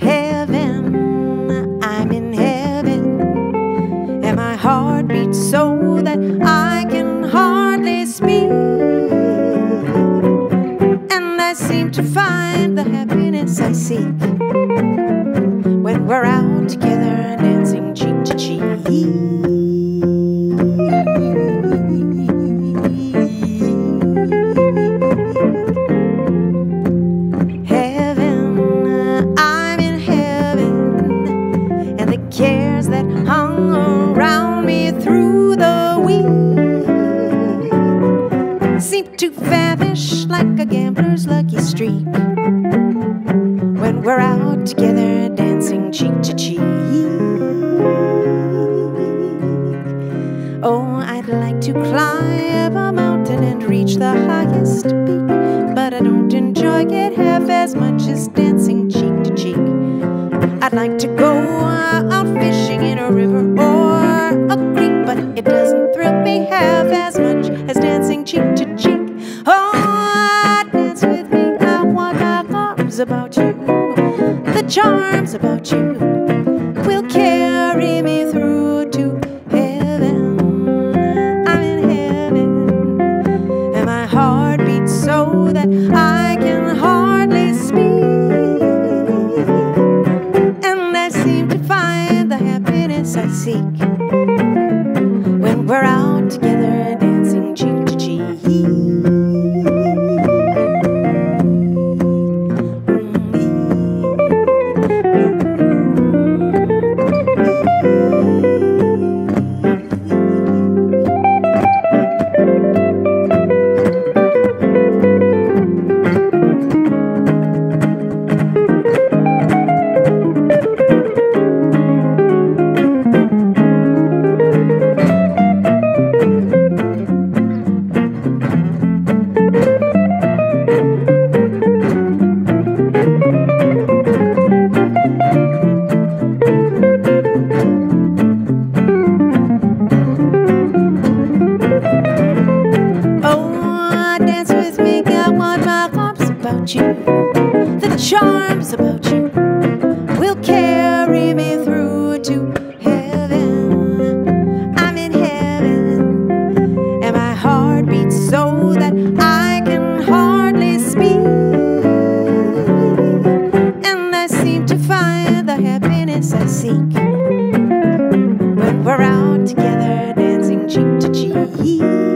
Heaven, I'm in heaven, and my heart beats so that I can hardly speak, and I seem to find the happiness I seek when we're out together dancing cheek to cheek. Cares that hung around me through the week seem to vanish like a gambler's lucky streak when we're out together dancing cheek to cheek. Oh, I'd like to climb a mountain and reach the highest peak, but I don't enjoy it half as much as dancing cheek to cheek. I'd like to go out fishing in a river or a creek, but it doesn't thrill me half as much as dancing cheek to cheek. Oh, dance with me, I want my arms about you. The charms about you will carry me through to heaven. I'm in heaven, and my heart beats so that I can hardly speak, and I seem to find the happiness I seek when we're out together dancing cheek to cheek. You, the charms about you will carry me through to heaven. I'm in heaven, and my heart beats so that I can hardly speak, and I seem to find the happiness I seek when we're out together dancing cheek to cheek.